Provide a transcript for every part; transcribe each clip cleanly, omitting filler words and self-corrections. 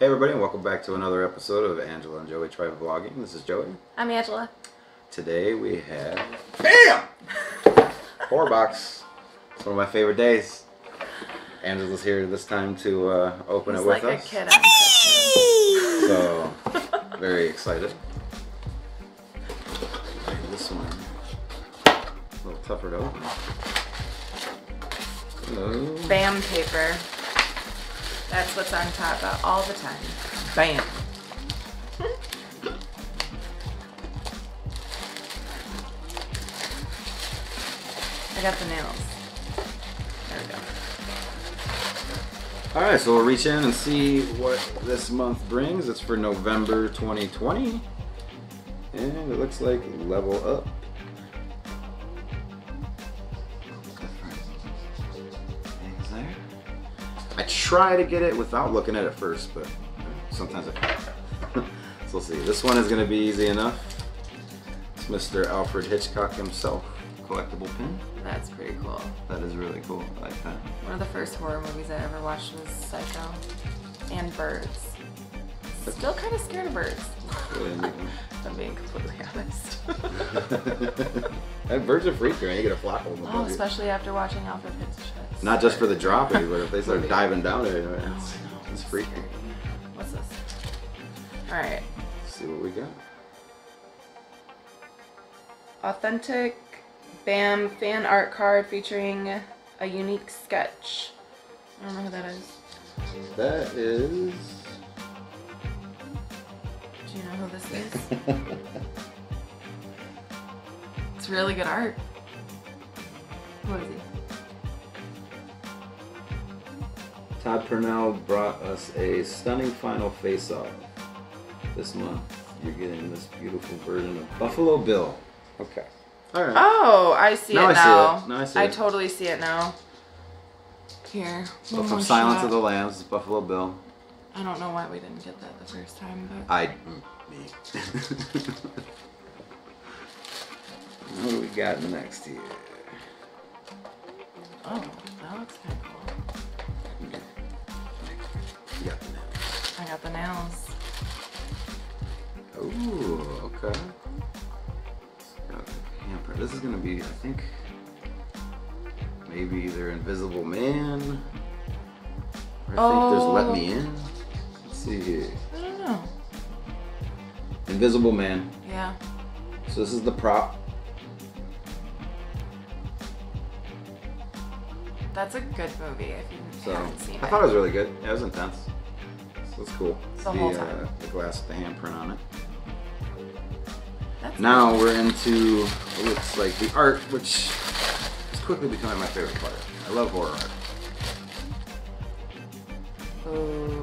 Hey everybody, and welcome back to another episode of Angela and Joey Try Vlogging. This is Joey. I'm Angela. Today we have BAM! Horror Box. It's one of my favorite days. Angela's here this time to open it with us. Like a kid. So, very excited. And this one, a little tougher to open. Hello. BAM paper. That's what's on top of all the time. BAM! I got the nails. There we go. Alright, so we'll reach in and see what this month brings. It's for November 2020. And it looks like Level Up. I try to get it without looking at it first, but sometimes I can't. So we'll see. This one is going to be easy enough. It's Mr. Alfred Hitchcock himself. Collectible pin. That's pretty cool. That is really cool. I like that. One of the first horror movies I ever watched was Psycho and Birds. Still kind of scared of birds. I'm being completely honest. That birds are freaky, man. You get a flop on the buggy. Oh, especially after watching Alfred Hitchcock. Not just for the dropping, but if they start diving down there, it's freaky. Scary. What's this? All right. Let's see what we got. Authentic BAM fan art card featuring a unique sketch. I don't know who that is. That is. Do you know who this is? It's really good art. Who is he? Todd Pernell brought us a stunning final face-off. This month, you're getting this beautiful version of Buffalo Bill. Okay. All right. Oh, I see it now. Now I see it. I totally see it now. Here. So from Silence of the Lambs, it's Buffalo Bill. I don't know why we didn't get that the first time, but... What do we got next here? Oh, that looks kind of cool. You got the nails. I got the nails. Ooh, okay. Got the hamper. This is going to be, I think, maybe either Invisible Man, or I think there's Let Me In. Here. I don't know. Invisible Man. Yeah. So this is the prop. That's a good movie if you haven't seen it. I thought it was really good. Yeah, it was intense. So it's cool. The glass with the handprint on it. That's now cool. We're into what looks like the art, which is quickly becoming my favorite part. I love horror art. Ooh.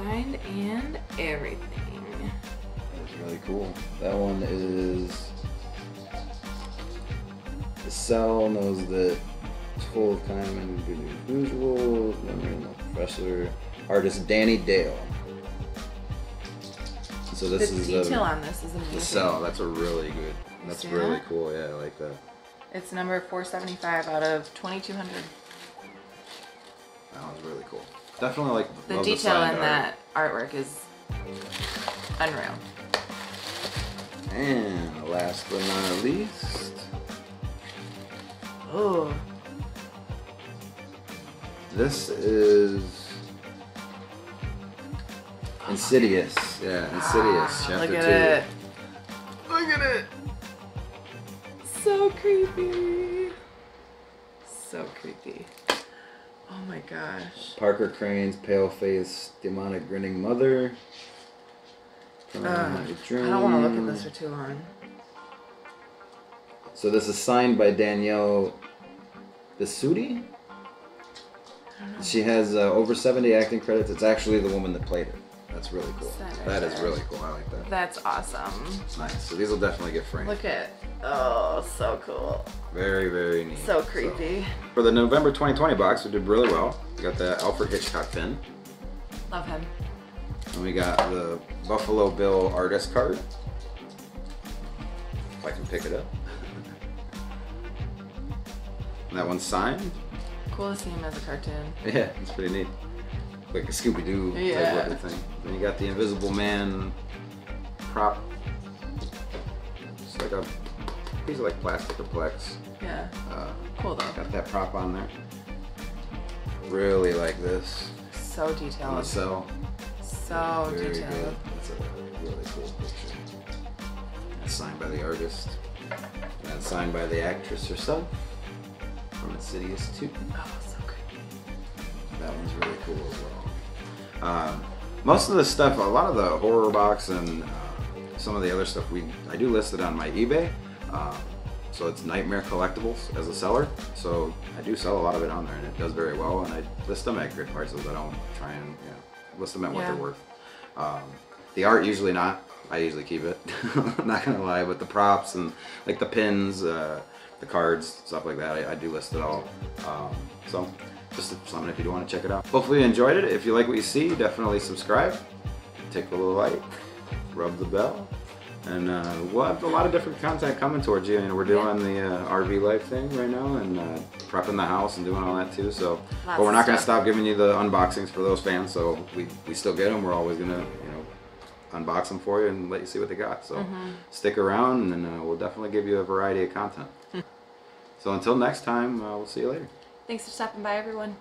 Signed and everything. That's really cool. That one is The Cell knows that it's full of kind and good unusual. Professor artist Danny Dale. So this is the detail on this is amazing. The Cell. That's a really good. That's really cool. Yeah, I like that. It's number 475 out of 2,200. That one's really cool. Definitely like the detail in that artwork is unreal. And last but not least, oh, this is Insidious. Yeah, Insidious. Chapter 2. Look at it. So creepy. So creepy. Oh my gosh. Parker Crane's pale-faced, demonic, grinning mother. I don't want to look at this for too long. So this is signed by Danielle Bisuti. She has over 70 acting credits. It's actually the woman that played it. That's really cool. That is really cool. I like that. That's awesome. Nice. So these will definitely get framed. Look at, oh, so cool. Very, very neat. So creepy. So, for the November 2020 box, we did really well. We got the Alfred Hitchcock pin. Love him. And we got the Buffalo Bill artist card. If I can pick it up. And that one's signed. Cool to see him as a cartoon. Yeah, it's pretty neat. Like a Scooby-Doo type of thing. Then you got the Invisible Man prop. It's like a piece of like plastic or plex. Yeah. Cool though. Got that prop on there. Really like this. So detailed. On the cell. So very detailed. Good. That's a really cool picture. That's signed by the artist. And that's signed by the actress herself from Insidious 2. Oh, so creepy. That one's really cool as well. Most of the stuff, a lot of the horror box and some of the other stuff, I do list it on my eBay. So it's Nightmare Collectibles as a seller. So I do sell a lot of it on there, and it does very well. And I list them at good prices. I don't try and list them at what they're worth. The art usually not. I usually keep it. I'm not gonna lie, but the props and like the pins, the cards, stuff like that, I do list it all. So just something if you do want to check it out. Hopefully you enjoyed it. If you like what you see, definitely subscribe, tick the little like, rub the bell, and we'll have a lot of different content coming towards you. And we're doing the RV life thing right now, and prepping the house and doing all that too. So, but we're not gonna stop giving you the unboxings for those fans. So we still get them. We're always gonna unbox them for you and let you see what they got. So stick around, and we'll definitely give you a variety of content. So until next time, we'll see you later. Thanks for stopping by, everyone.